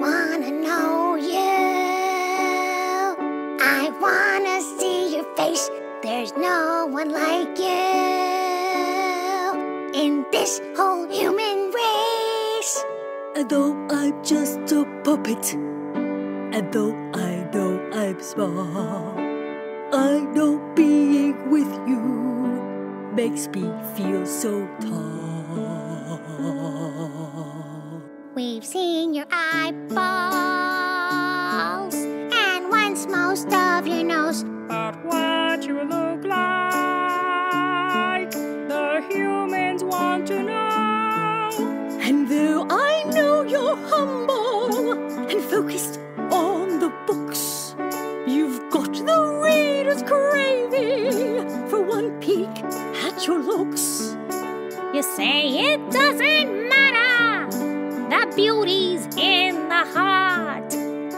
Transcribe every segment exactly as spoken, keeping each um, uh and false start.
wanna know you. I wanna see your face. There's no one like you in this whole human race. Although I'm just a puppet, and though I know I'm small, I know being with you makes me feel so tall. We've seen your eyeballs and once most of your nose, but what you look like, the humans want to know. And though I know you're humble and focused on the books, you've got the reader's craving for one peek at your looks. You say it doesn't matter, the beauty's in the heart,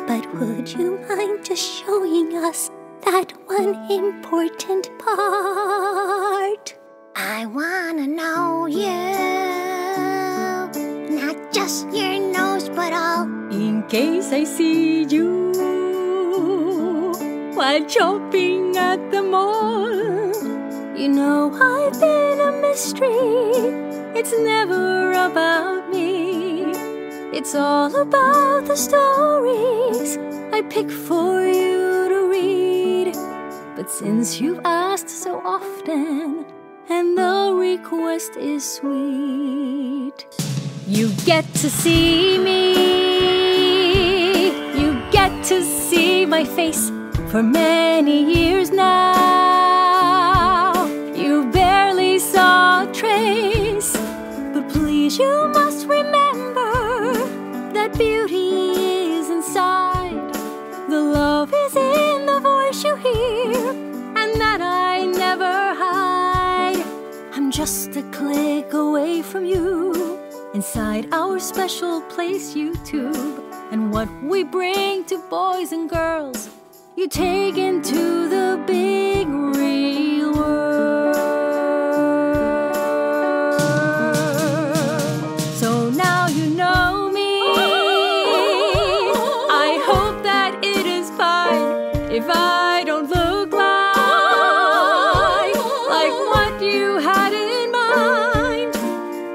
but would you mind just showing us that one important part? I wanna know you, not just your nose but all. In case I see you while shopping at the mall, you know I've been a mystery. It's never about me, it's all about the stories I pick for you to read. But since you've asked so often, and the request is sweet, you get to see me, you get to see my face. For many years now, you barely saw a trace, but please you must remember that beauty is inside. The love is in the voice you hear, and that I never hide. I'm just a click away from you, inside our special place YouTube. And what we bring to boys and girls, you take into the big real world. So now you know me. I hope that it is fine if I don't look like like what you had in mind.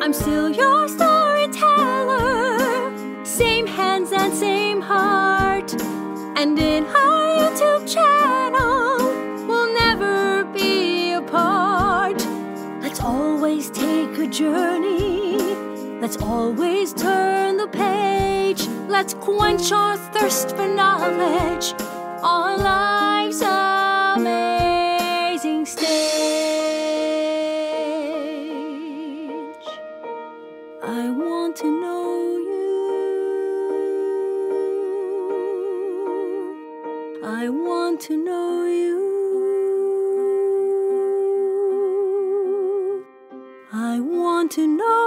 I'm still your storyteller, same hands and same heart, and in our YouTube channel will never be apart. Let's always take a journey, let's always turn the page, let's quench our thirst for knowledge, our life's amazing stage. I want to know you, I want to know you, I want to know